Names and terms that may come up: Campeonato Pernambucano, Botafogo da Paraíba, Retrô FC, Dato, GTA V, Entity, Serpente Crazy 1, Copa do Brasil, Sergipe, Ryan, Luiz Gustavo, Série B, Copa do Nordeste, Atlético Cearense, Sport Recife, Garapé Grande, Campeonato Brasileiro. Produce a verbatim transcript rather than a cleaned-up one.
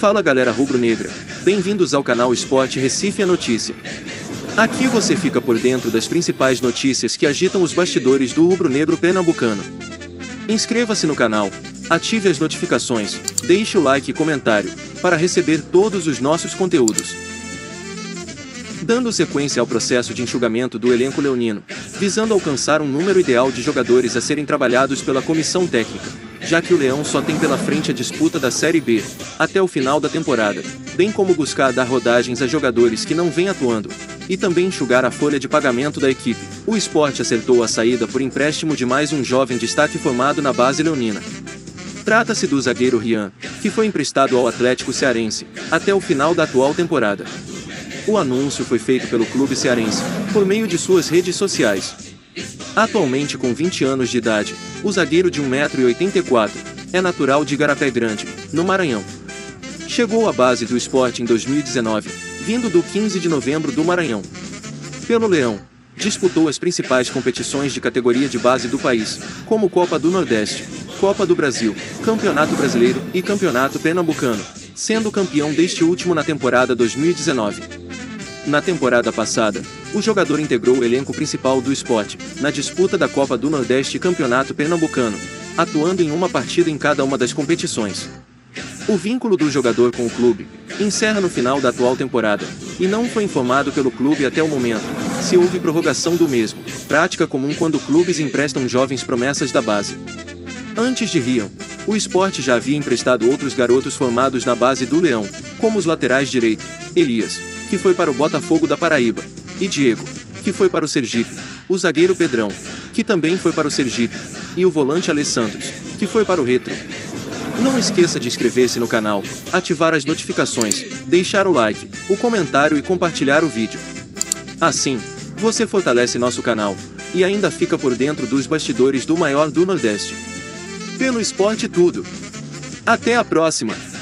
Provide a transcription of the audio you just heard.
Fala galera rubro-negra, bem-vindos ao canal Sport Recife a Notícia. Aqui você fica por dentro das principais notícias que agitam os bastidores do rubro-negro pernambucano. Inscreva-se no canal, ative as notificações, deixe o like e comentário, para receber todos os nossos conteúdos. Dando sequência ao processo de enxugamento do elenco leonino, visando alcançar um número ideal de jogadores a serem trabalhados pela comissão técnica, já que o Leão só tem pela frente a disputa da Série B, até o final da temporada, bem como buscar dar rodagens a jogadores que não vêm atuando, e também enxugar a folha de pagamento da equipe, o Sport acertou a saída por empréstimo de mais um jovem destaque formado na base leonina. Trata-se do zagueiro Ryan, que foi emprestado ao Atlético Cearense, até o final da atual temporada. O anúncio foi feito pelo clube cearense, por meio de suas redes sociais. Atualmente com vinte anos de idade, o zagueiro de um metro e oitenta e quatro, é natural de Garapé Grande, no Maranhão. Chegou à base do Sport em dois mil e dezenove, vindo do quinze de novembro do Maranhão. Pelo Leão, disputou as principais competições de categoria de base do país, como Copa do Nordeste, Copa do Brasil, Campeonato Brasileiro e Campeonato Pernambucano, sendo campeão deste último na temporada dois mil e dezenove. Na temporada passada, o jogador integrou o elenco principal do Sport, na disputa da Copa do Nordeste e Campeonato Pernambucano, atuando em uma partida em cada uma das competições. O vínculo do jogador com o clube encerra no final da atual temporada, e não foi informado pelo clube até o momento, se houve prorrogação do mesmo, prática comum quando clubes emprestam jovens promessas da base. Antes de Rion, o Sport já havia emprestado outros garotos formados na base do Leão, como os laterais direito, Elias, que foi para o Botafogo da Paraíba, e Diego, que foi para o Sergipe, o zagueiro Pedrão, que também foi para o Sergipe, e o volante Alessandro, que foi para o Retrô. Não esqueça de inscrever-se no canal, ativar as notificações, deixar o like, o comentário e compartilhar o vídeo. Assim, você fortalece nosso canal, e ainda fica por dentro dos bastidores do maior do Nordeste. Pelo esporte tudo. Até a próxima!